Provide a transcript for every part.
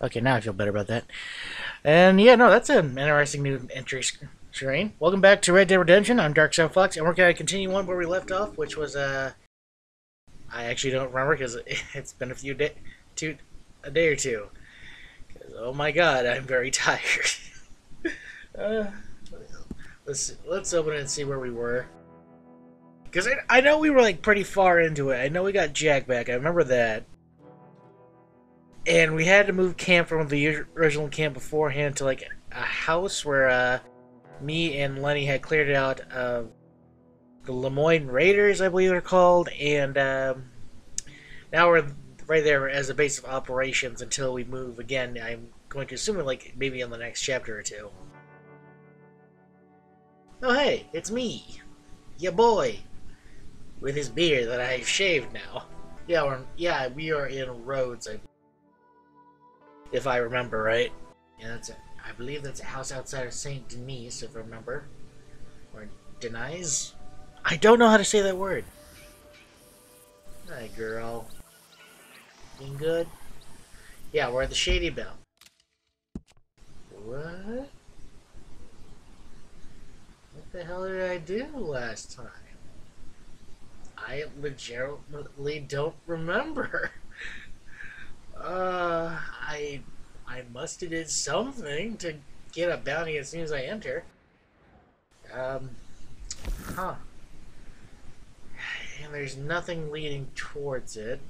Okay, now I feel better about that. And yeah, no, that's an interesting new entry screen. Welcome back to Red Dead Redemption. I'm Dark Cyber Fox, and we're going to continue on where we left off, which was, I actually don't remember because it's been a day or two. Oh my god, I'm very tired. Let's open it and see where we were. Because I know we were like pretty far into it. I know we got Jack back, I remember that. And we had to move camp from the original camp beforehand to like a house where me and Lenny had cleared out the Lemoyne Raiders, I believe they're called. And now we're right there as a base of operations until we move again. I'm going to assume like maybe in the next chapter or two. Oh hey, it's me, ya boy, with his beard that I've shaved now. Yeah, we are in Rhodes, if I remember right. Yeah, that's it. I believe that's a house outside of Saint Denis, if I remember, or Denis. I don't know how to say that word. Hi, girl. Being good? Yeah, we're at the Shady Bell. What? What the hell did I do last time? I legitimately don't remember. I must have did something to get a bounty as soon as I enter. Huh. And there's nothing leading towards it.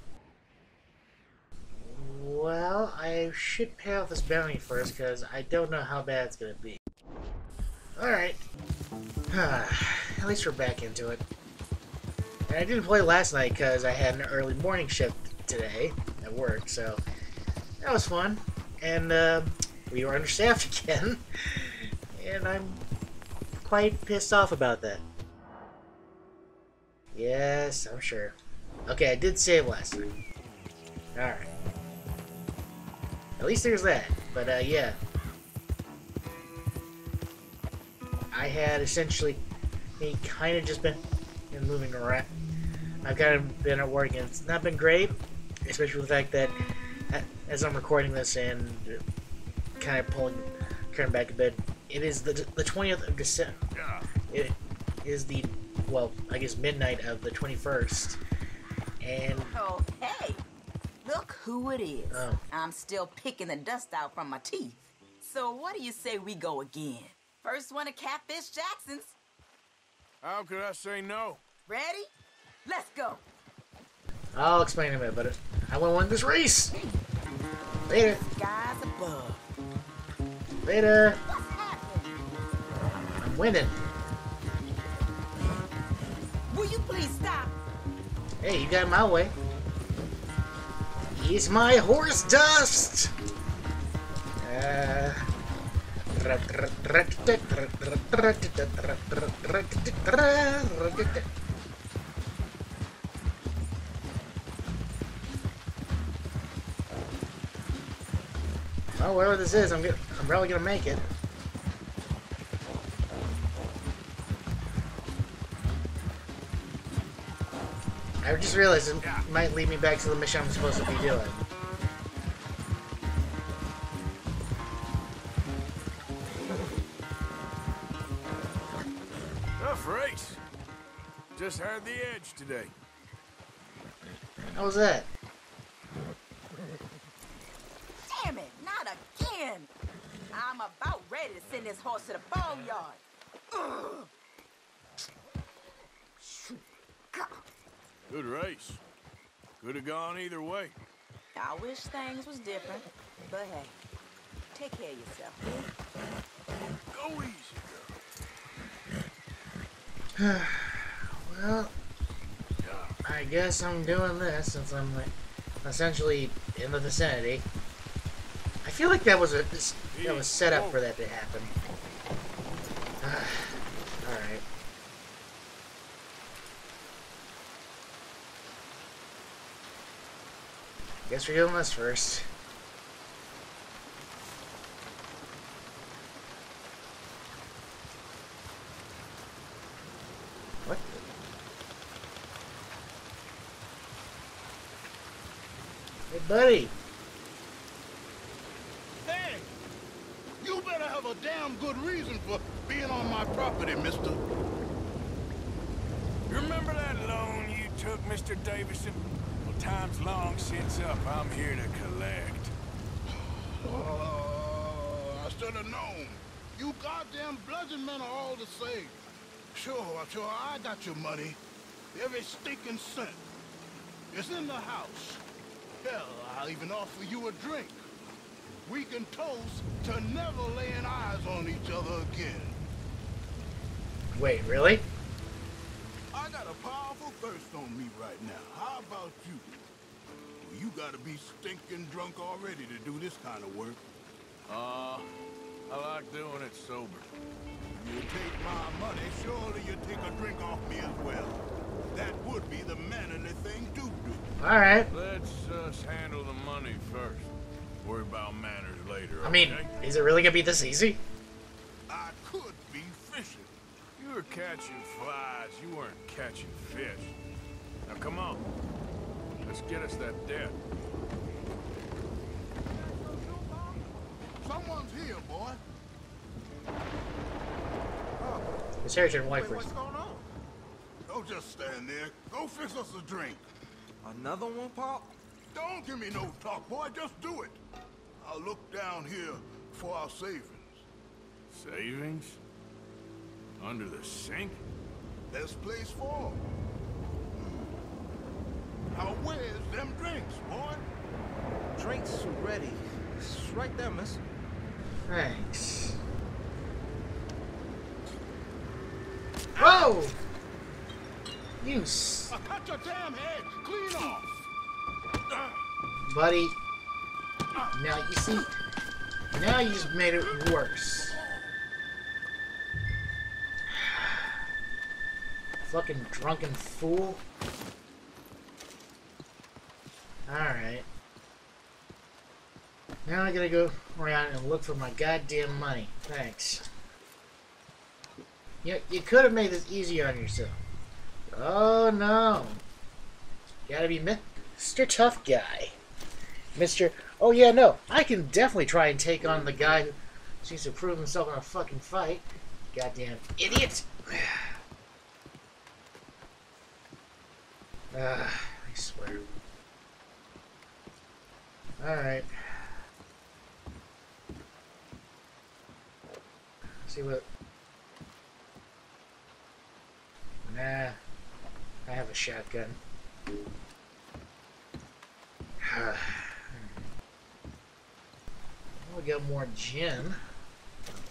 Well, I should pay off this bounty first because I don't know how bad it's going to be. Alright. At least we're back into it. And I didn't play last night because I had an early morning shift today at work, so that was fun. And we were understaffed again, and I'm quite pissed off about that. Yes, I'm sure. Okay, I did save last night. Alright. At least there's that, but yeah. I had essentially me kind of just been moving around. I've kind of been at work, and it's not been great, especially with the fact that as I'm recording this and kind of turning back a bit, it is the 20th of December. It is the, well, I guess midnight of the 21st, and... Oh, hey! Look who it is. Oh. I'm still picking the dust out from my teeth. So what do you say we go again? First one at Catfish Jackson's. How could I say no? Ready? Let's go. I'll explain in a minute, but I want to win this race. Later. Skies above. Later. What's happening? I'm winning. Will you please stop? Hey, you got my way. He's my horse dust! Well, wherever this is, I'm probably gonna make it. I just realized it might lead me back to the mission I'm supposed to be doing. Tough race. Just had the edge today. How was that? Damn it! Not again! I'm about ready to send this horse to the boneyard. Ugh. Good race. Could have gone either way. I wish things was different, but hey, take care of yourself. Go easy. Well, I guess I'm doing this since I'm like essentially in the vicinity. I feel like that was set up for that to happen. All right. Guess we're doing this first. What? Hey, buddy. have a damn good reason for being on my property, mister. You remember that loan you took, Mr. Davison? Well, time's long since up. I'm here to collect. I should have known. You goddamn bludgeon men are all the same. Sure, I got your money. Every stinking cent. It's in the house. Hell, I'll even offer you a drink. We can toast to never laying eyes on each other again. Wait, really? I got a powerful thirst on me right now. How about you? Well, you gotta be stinking drunk already to do this kind of work. I like doing it sober. You take my money, surely you take a drink off me as well. That would be the mannerly thing to do. All right. Let's handle the money first. Worry about manners later. I mean, okay? Is it really gonna be this easy? I could be fishing. You were catching flies. You weren't catching fish. Now come on. Let's get us that debt. Someone's here, boy. Oh. The surgeon wipers. Wait, what's going on? Don't just stand there. Go fix us a drink. Another one, Pop? Don't give me no talk, boy. Just do it. I'll look down here for our savings. Savings? Under the sink? There's place for them. Now, where's them drinks, boy? Drinks ready. It's right there, miss. Thanks. Whoa! You cut your damn head clean off, buddy. Now you see. Now you just made it worse. Fucking drunken fool. All right. Now I gotta go around and look for my goddamn money. Thanks. You could have made this easier on yourself. Oh no. Gotta be Mr. Tough Guy. Mr. Oh yeah, no. I can definitely try and take on the guy who seems to prove himself in a fucking fight. Goddamn idiot. I swear. Alright. See what? Nah, I have a shotgun. We got more gin.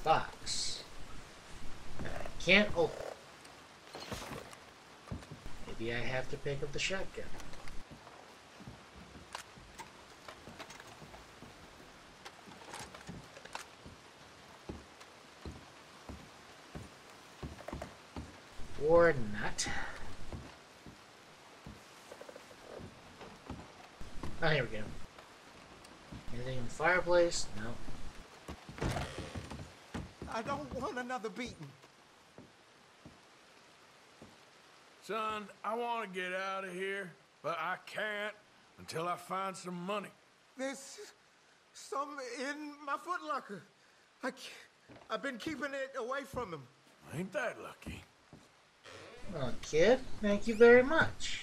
A box. I can't open. Maybe I have to pick up the shotgun. Or not. Oh, here we go. Anything in the fireplace? No. I don't want another beating. Son, I want to get out of here, but I can't until I find some money. There's some in my footlocker. I've been keeping it away from him. Ain't that lucky? Well, kid, thank you very much.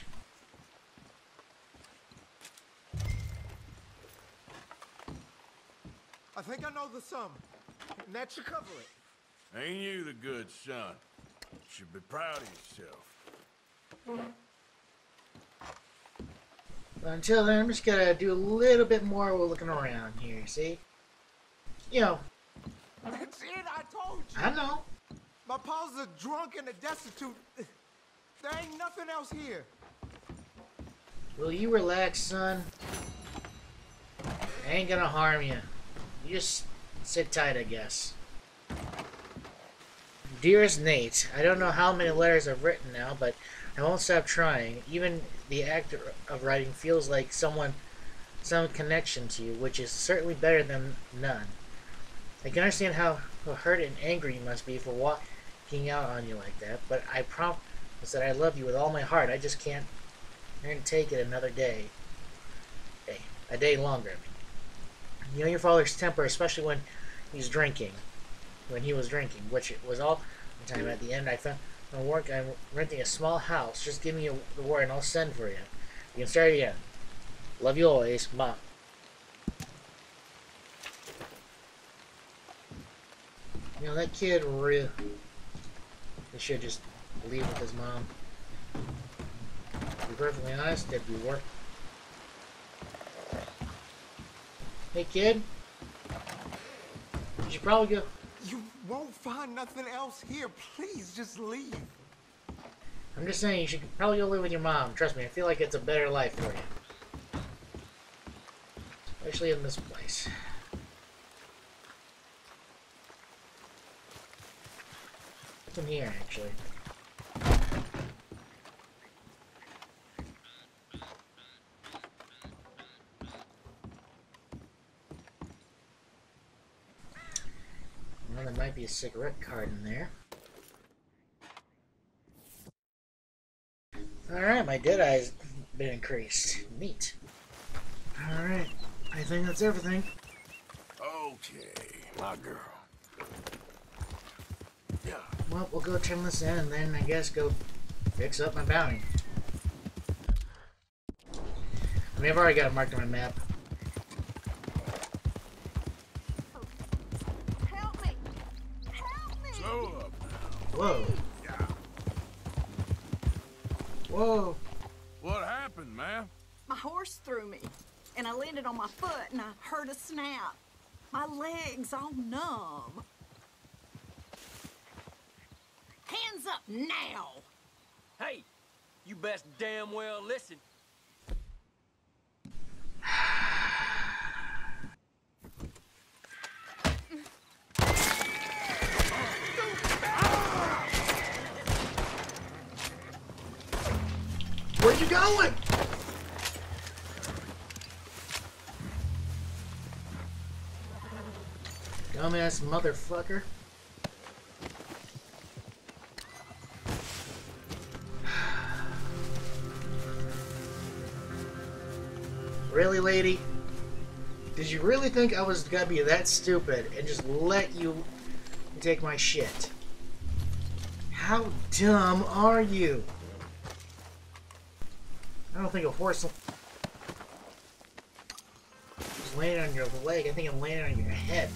I think I know the sum. And that should cover it. Ain't you the good son? You should be proud of yourself. Well, until then, I'm just gonna do a little bit more while looking around here, see? You know. That's it, I told you. I know. My pa's a drunk and a destitute. There ain't nothing else here. Will you relax, son? I ain't gonna harm you. You just sit tight, I guess. Dearest Nate, I don't know how many letters I've written now, but I won't stop trying. Even the act of writing feels like some connection to you, which is certainly better than none. I can understand how hurt and angry you must be for walking out on you like that, but I promise that I love you with all my heart. I just can't take it another day. A day longer. You know your father's temper, especially when he's drinking. when he was drinking, which it was all the time. At the end, I found my work. I'm renting a small house. Just give me the word, and I'll send for you. You can start again. Love you always, Mom. You know, that kid really should just leave with his mom. To be perfectly honest, it'd be worth it. Hey, kid. You should probably go. You won't find nothing else here. Please just leave. I'm just saying, you should probably go live with your mom. Trust me, I feel like it's a better life for you. Especially in this place. In here, actually. Well, there might be a cigarette card in there. Alright, my dead eye's been increased. Neat. Alright, I think that's everything. Okay, my girl. Well, we'll go turn this in and then I guess go fix up my bounty. I mean, I've already got it marked on my map. Help me! Help me! Slow up now. Whoa. Yeah. Whoa. What happened, ma'am? My horse threw me, and I landed on my foot and I heard a snap. My leg's all numb. Hands up now! Hey, you best damn well listen. Where you going? Dumbass motherfucker. Really, lady? Did you really think I was gonna be that stupid and just let you take my shit? How dumb are you? I don't think a horse was laying on your leg. I think I'm laying on your head.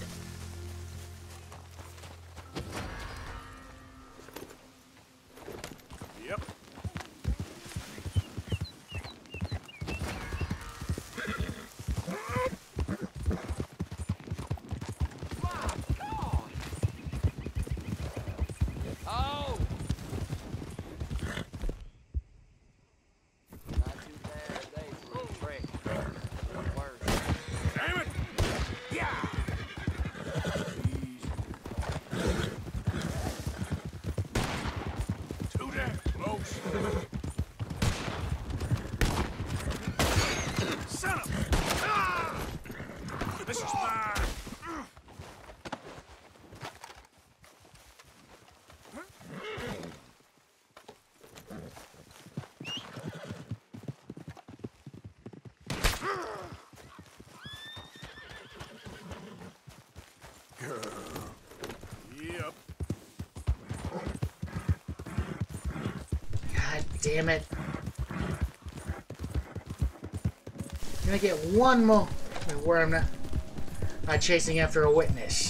Damn it. Can I get one more where I'm not chasing after a witness?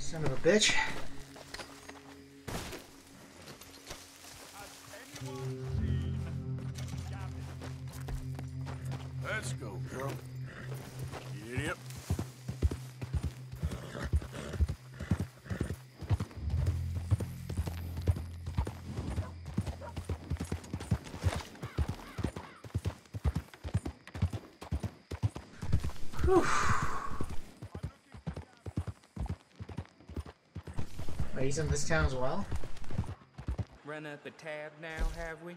Son of a bitch. Let's go, girl. Yep. Whew. Wait, he's in this town as well? Run up a tab now, have we?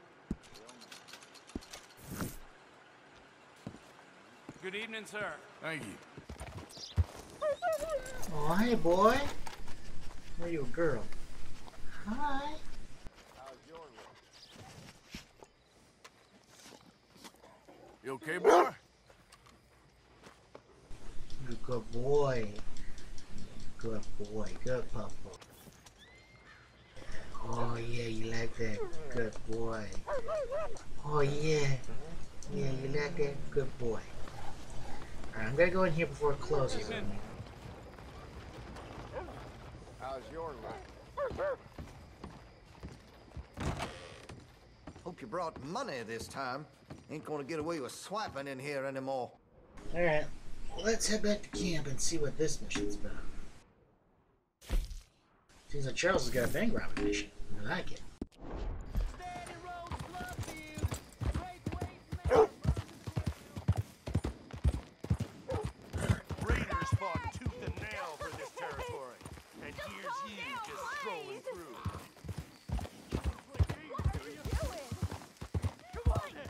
Good evening, sir. Thank you. Oh, hey, boy. Where are you, a girl? Hi. How's your work? You okay, boy? Good boy. Good boy. Good pup. Oh yeah, you like that. Good boy. Oh yeah. Yeah, you like that. Good boy. Alright, I'm gonna go in here before it closes. How's your life? Hope you brought money this time. Ain't gonna get away with swiping in here anymore. Alright. Let's head back to camp and see what this mission's about. Seems like Charles has got a bank robbery mission. I like it. Raiders fought tooth and nail for this territory. And here's you just strolling through. What are you doing? Come on! No!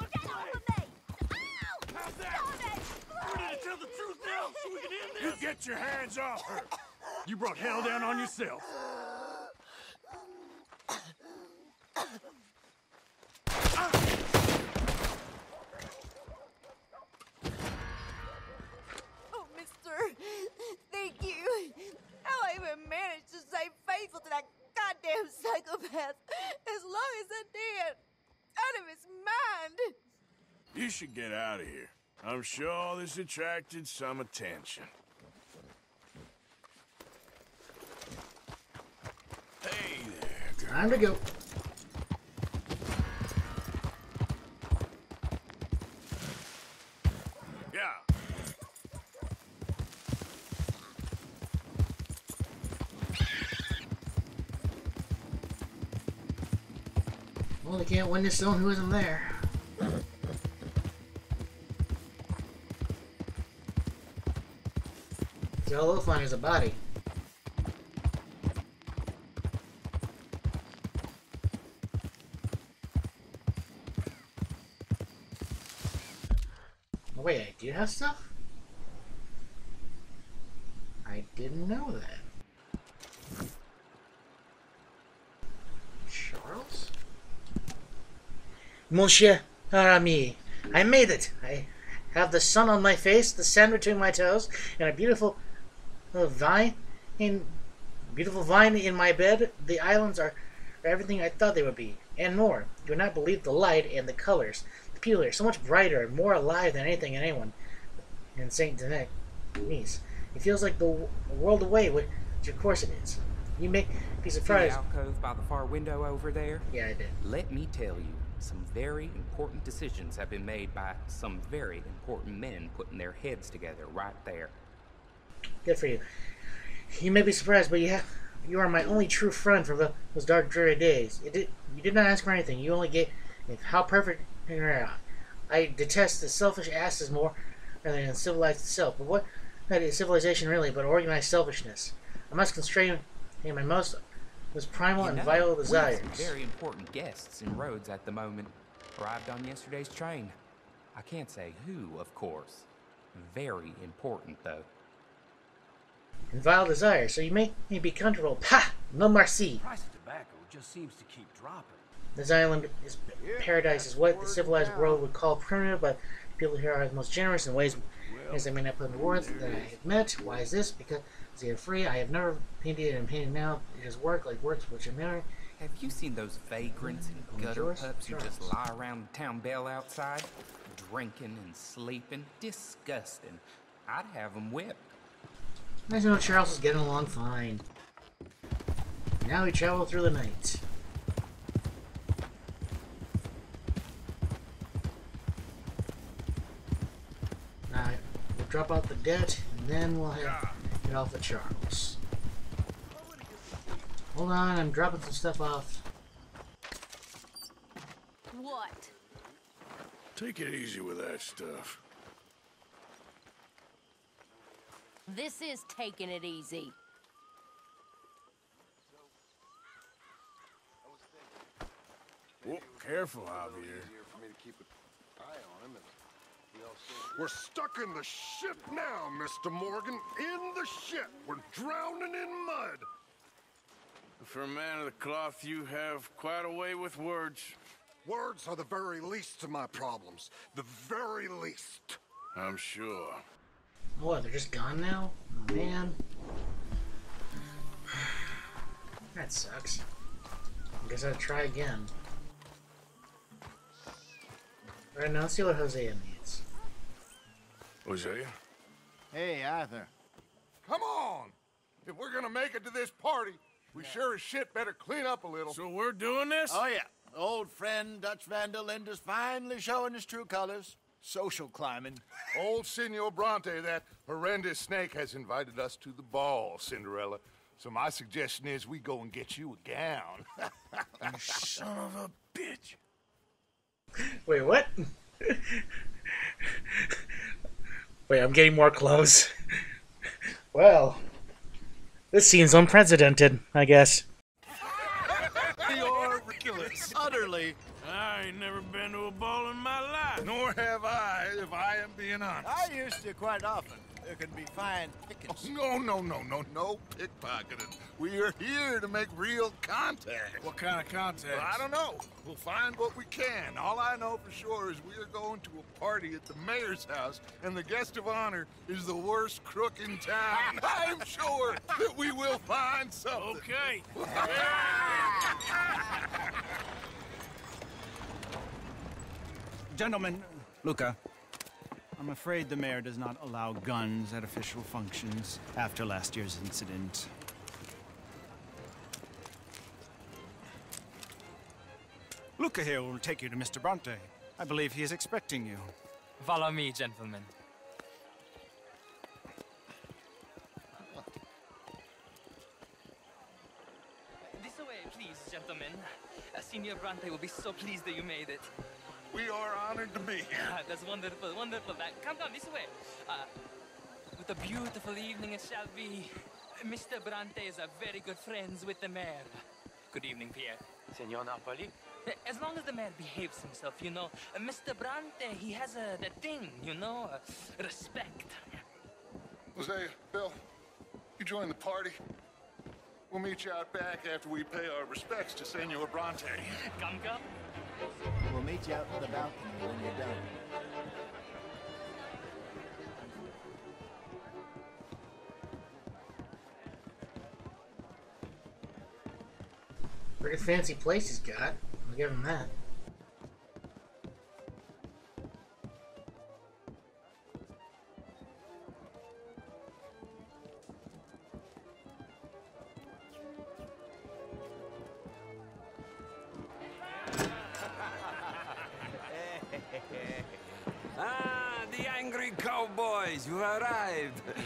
Get off of me! Ow! How's that? Tell the truth now, so we can end this. You get your hands off her. You brought hell down on yourself. Oh, mister. Thank you. How I even managed to stay faithful to that goddamn psychopath as long as I did. Out of his mind. You should get out of here. I'm sure this attracted some attention. Hey there, girl. Time to go. Yeah. Well, they can't witness someone who isn't there. All they'll find is a body. Oh, wait, I do have stuff? I didn't know that. Charles? Monsieur, Arami, I made it. I have the sun on my face, the sand between my toes, and a beautiful vine in my bed. The islands are everything I thought they would be, and more. You would not believe the light and the colors. The people are so much brighter and more alive than anything and anyone in Saint Denis. It feels like the world away, which of course it is. You may be surprised. The alcove by the far window over there? Yeah, I did. Let me tell you, some very important decisions have been made by some very important men putting their heads together right there. Good for you. You may be surprised, but you are my only true friend for those dark, dreary days. You did not ask for anything. You only gave how perfect you are. I detest the selfish asses more than civilized itself. But what is civilization really but organized selfishness? I must constrain my most primal and vital desires. We have some very important guests in Rhodes at the moment. Arrived on yesterday's train. I can't say who, of course. Very important, though. And vile desire, so you may be comfortable. Pah! No mercy. Price of tobacco just seems to keep dropping. This island is paradise is what the civilized world would call primitive, but people here are the most generous in ways as I may not put in words that I have met. Why is this? Because they are free. I have never painted and painting now. It is work like works which are mirror. Have you seen those vagrants and gutter pups who just lie around the town bell outside? Drinking and sleeping. Disgusting. I'd have them whipped. I know Charles is getting along fine. Now we travel through the night. Alright, we'll drop out the debt, and then we'll get off of Charles. Hold on, I'm dropping some stuff off. What? Take it easy with that stuff. This is taking it easy. Whoa, careful, Javier. We're stuck in the shit now, Mr. Morgan. In the shit. We're drowning in mud. For a man of the cloth, you have quite a way with words. Words are the very least of my problems. The very least. I'm sure. What, they're just gone now? Oh, man. That sucks. I guess I'll try again. Alright, now let's see what Hosea needs. Hosea? Hey, Arthur. Come on! If we're gonna make it to this party, we sure as shit better clean up a little. So we're doing this? Oh, yeah. Old friend Dutch Van der Linde is finally showing his true colors. Social climbing. Old Signor Bronte, that horrendous snake, has invited us to the ball, Cinderella. So my suggestion is we go and get you a gown. You son of a bitch. Wait, what? Wait, I'm getting more clothes. Well, this seems unprecedented, I guess. You're ridiculous. Utterly. I ain't never been to a ball in my life. Nor have I, if I am being honest. I used to quite often. There could be fine pickings. Oh, no pickpocketing. We are here to make real contact. What kind of contact? Well, I don't know. We'll find what we can. All I know for sure is we are going to a party at the mayor's house, and the guest of honor is the worst crook in town. I am sure that we will find something. Okay. Gentlemen, Luca. I'm afraid the mayor does not allow guns at official functions after last year's incident. Luca here will take you to Mr. Bronte. I believe he is expecting you. Follow me, gentlemen. This way, please, gentlemen. Signor Bronte will be so pleased that you made it. We are honored to be here. That's wonderful, wonderful. Come down this way. What a beautiful evening it shall be. Mr. Bronte is a very good friends with the mayor. Good evening, Pierre. Senor Napoli. As long as the mayor behaves himself, you know. Mr. Bronte, he has the thing, you know, respect. Jose, Bill, you join the party. We'll meet you out back after we pay our respects to Senor Bronte. Come, come. We'll meet you out on the balcony when you're done. Pretty fancy place he's got. I'll give him that.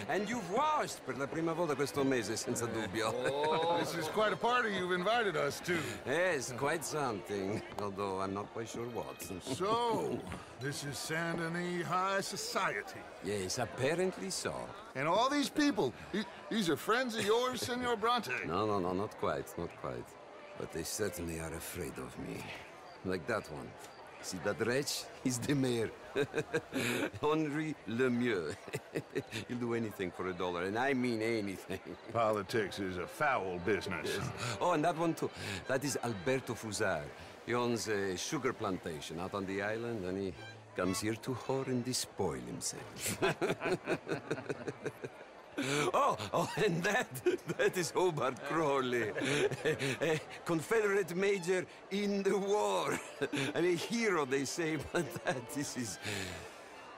And you've washed per la prima volta questo mese, senza dubbio. Oh, this is quite a party you've invited us to. Yes, quite something. Although I'm not quite sure what. So, this is Saint Denis High Society. Yes, apparently so. And all these people, these are friends of yours, Senor Bronte? No, not quite, not quite. But they certainly are afraid of me. Like that one. See that wretch? He's the mayor. Henri Lemieux. He'll do anything for $1, and I mean anything. Politics is a foul business. Yes. Oh, and that one too. That is Alberto Fusar. He owns a sugar plantation out on the island, and he comes here to whore and despoil himself. Oh, and that is Hobart Crowley, a Confederate major in the war, and a hero, they say, but that is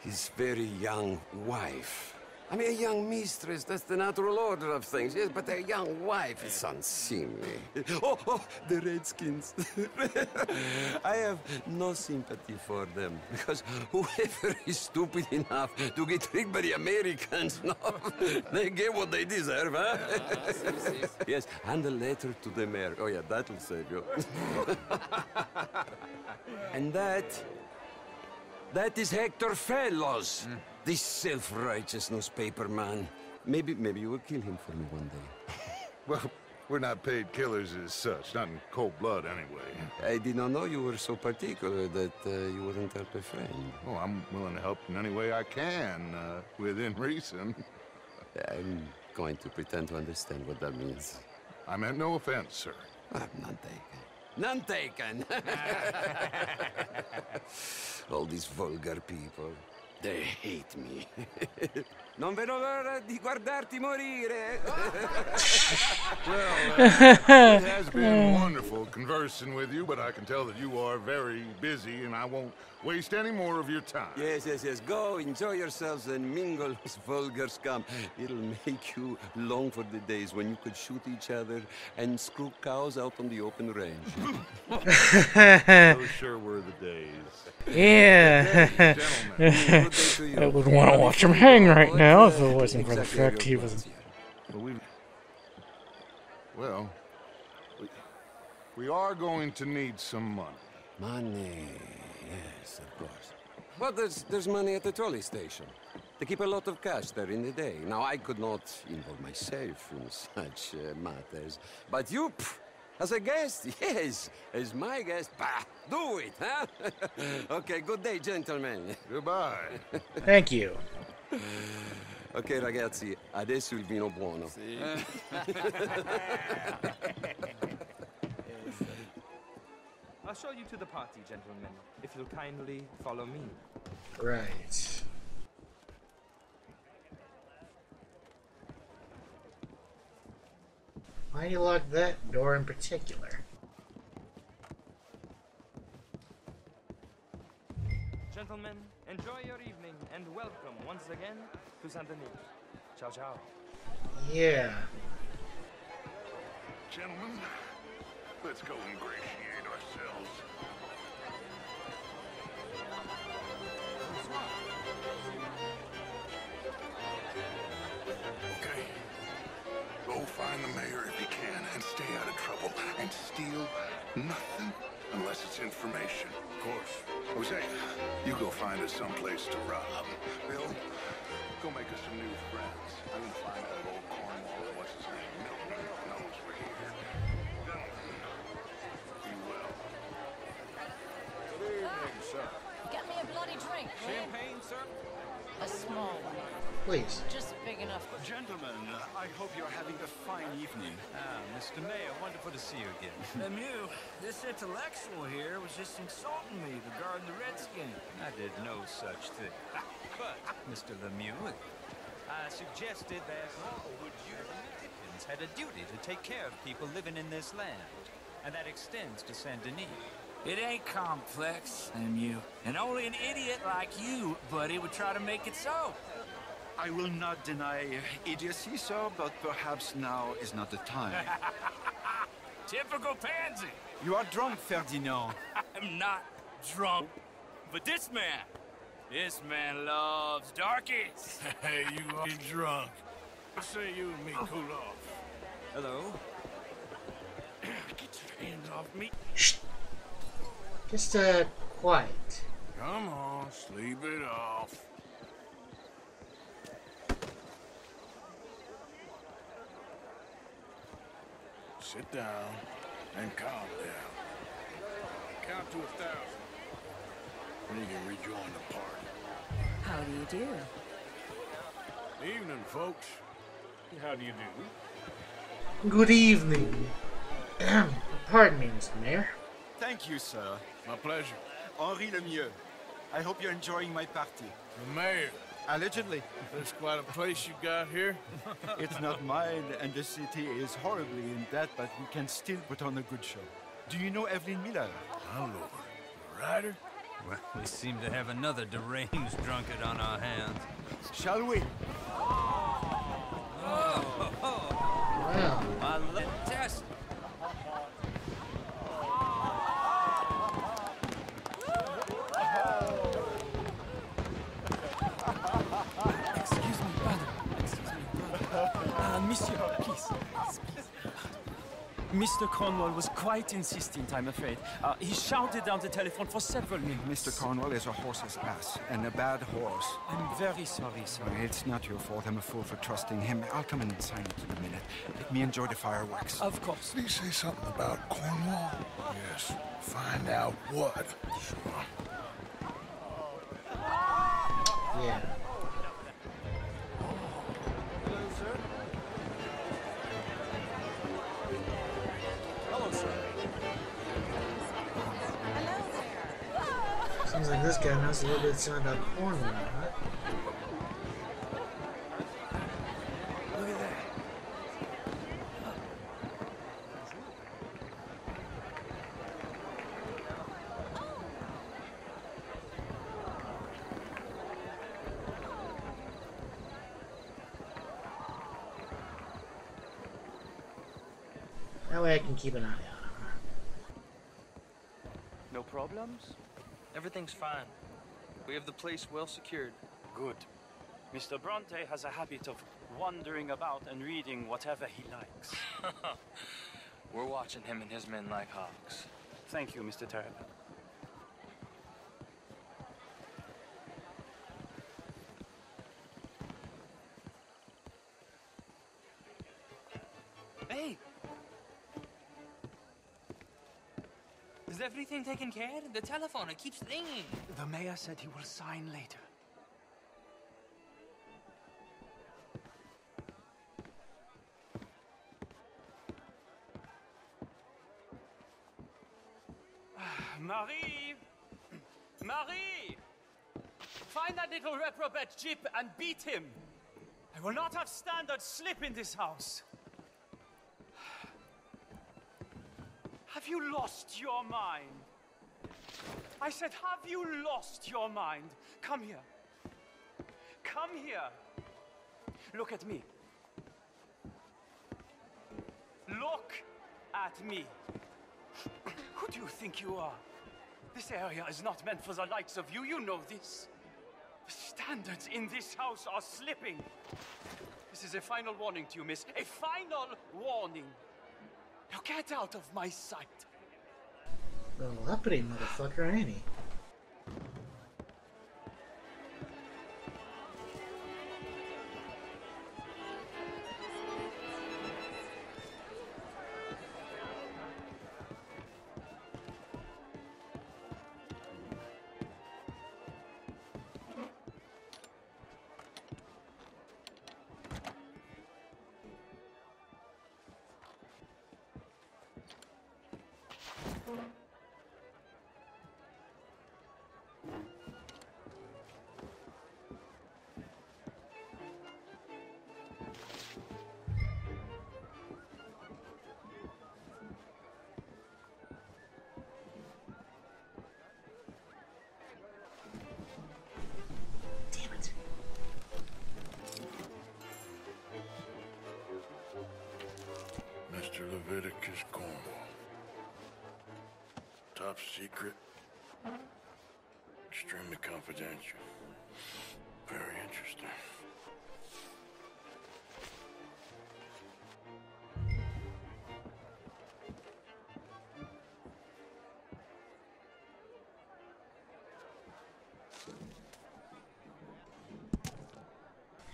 his very young wife. I mean, a young mistress, that's the natural order of things, yes, but a young wife is unseemly. Oh, the Redskins. I have no sympathy for them, because whoever is stupid enough to get tricked by the Americans, no, they get what they deserve, huh? Yes, and a letter to the mayor. Oh, yeah, that'll save you. And that is Hector Fellows. This self-righteous newspaper man. Maybe you will kill him for me one day. Well, we're not paid killers as such, not in cold blood anyway. I did not know you were so particular that you wouldn't help a friend. Oh, I'm willing to help in any way I can, within reason. I'm going to pretend to understand what that means. I meant no offense, sir. None taken. None taken! All these vulgar people. They hate me. Non vedo l'ora di guardarti morire. Well, it has been wonderful conversing with you, but I can tell that you are very busy, and I won't waste any more of your time. Yes. Go, enjoy yourselves, and mingle with vulgar scum. It'll make you long for the days when you could shoot each other and screw cows out on the open range. Those sure were the days. Yeah. I would want to watch him hang right now if it wasn't for the fact he was. Well, we are going to need some money. Money. Yes, of course. Well, there's money at the trolley station. They keep a lot of cash there in the day. Now, I could not involve myself in such matters. But you, as a guest, yes. As my guest, bah, do it, huh? Okay, good day, gentlemen. Goodbye. Thank you. Ok, ragazzi, adesso il vino buono. Sì. I'll show you to the party, gentlemen, if you'll kindly follow me. Right. Why do you lock that door in particular? Gentlemen, enjoy your evening and welcome once again to Saint Denis. Ciao, ciao. Yeah. Gentlemen, let's go ingratiate ourselves. Okay. Go find the mayor if you can and stay out of trouble and steal nothing unless it's information. Of course. Jose, you go find us someplace to rob. Bill, go make us some new friends. I'm gonna find out old Cornwall, what's his name? No one knows we're here. Be well. Good evening, sir. Get me a bloody drink. Champagne, sir? A small one. Please. Just big enough. Gentlemen, I hope you're having a fine evening. Mr. Mayor, wonderful to see you again. Lemieux, this intellectual here was just insulting me regarding the Redskin. I did no such thing. But, Mr. Lemieux, I suggested that Republicans had a duty to take care of people living in this land, and that extends to Saint Denis. It ain't complex, Lemieux, and only an idiot like you, buddy, would try to make it so. I will not deny idiocy, sir, but perhaps now is not the time. Typical pansy! You are drunk, Ferdinand. I'm not drunk, but this man loves darkies. Hey, you are drunk. I say you and me cool off. Hello? Get your hands off me. Shh. Just, quiet. Come on, sleep it off. Sit down and calm down. Count to 1,000. Then you can rejoin the party. How do you do? Evening, folks. How do you do? Good evening. Pardon me, Mr. Mayor. Thank you, sir. My pleasure. Henri Lemieux. I hope you're enjoying my party. The mayor. Allegedly. There's quite a place you got here. It's not mine, and the city is horribly in debt, but we can still put on a good show. Do you know Evelyn Miller? Oh, Lord. Ryder? Well, we seem to have another deranged drunkard on our hands. Shall we? Oh. Wow. Let's test. Monsieur, please. Mr. Cornwall was quite insistent, I'm afraid. He shouted down the telephone for several minutes. Mr. Cornwall is a horse's ass, and a bad horse. I'm very sorry, sir. It's not your fault. I'm a fool for trusting him. I'll come in and sign it in a minute. Let me enjoy the fireworks. Of course. Did he say something about Cornwall? Yes. Find out what. Sure. Yeah. Seems like this guy knows a little bit something about Cornwall, huh? Look at that. That way I can keep an eye on him. No problems? Everything's fine. We have the place well secured. Good. Mr. Bronte has a habit of wandering about and reading whatever he likes. We're watching him and his men like hawks. Thank you, Mr. Tyrrell. Hey! Is everything taken care of? The telephone, it keeps ringing. The mayor said he will sign later. Marie! Marie! Find that little reprobate Jip and beat him! I will not have standard slip in this house. Have you lost your mind? I said, have you lost your mind? Come here. Come here. Look at me. Look at me. Who do you think you are? This area is not meant for the likes of you. You know this. The standards in this house are slipping. This is a final warning to you, miss. A final warning. Now get out of my sight! The leoparding motherfucker, ain't he? Top secret, extremely confidential, very interesting.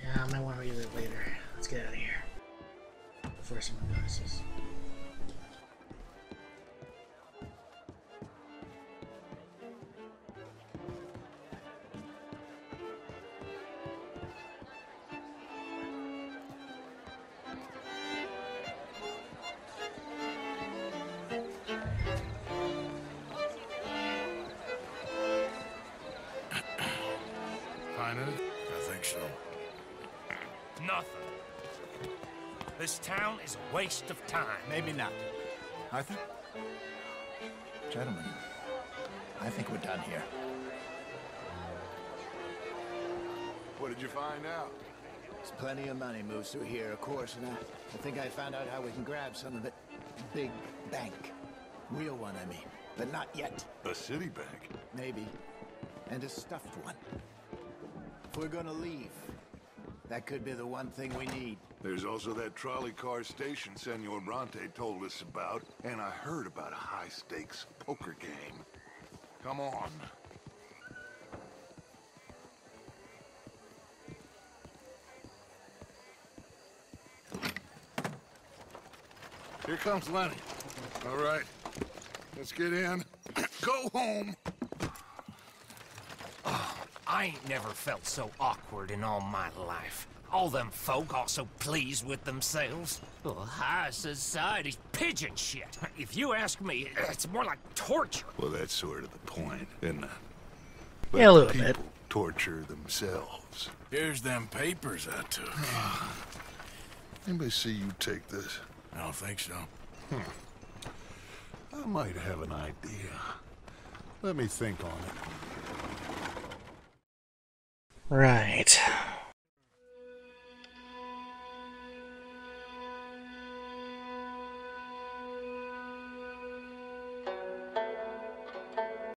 Yeah, I might want to read it later. Let's get out of here before someone notices. This town is a waste of time. Maybe not. Arthur? Gentlemen, I think we're done here. What did you find out? There's plenty of money moves through here, of course, and I think I found out how we can grab some of it. Big bank. Real one, I mean. But not yet. A city bank? Maybe. And a stuffed one. If we're gonna leave, that could be the one thing we need. There's also that trolley car station Senor Bronte told us about, and I heard about a high-stakes poker game. Come on. Here comes Lenny. All right, let's get in. Go home. Oh, I ain't never felt so awkward in all my life. All them folk all so pleased with themselves. Oh, high society's pigeon shit. If you ask me, it's more like torture. Well, that's sort of the point, isn't it? But yeah, a little bit. People torture themselves. Here's them papers I took. Anybody see you take this? I don't think so. I might have an idea. Let me think on it. Right.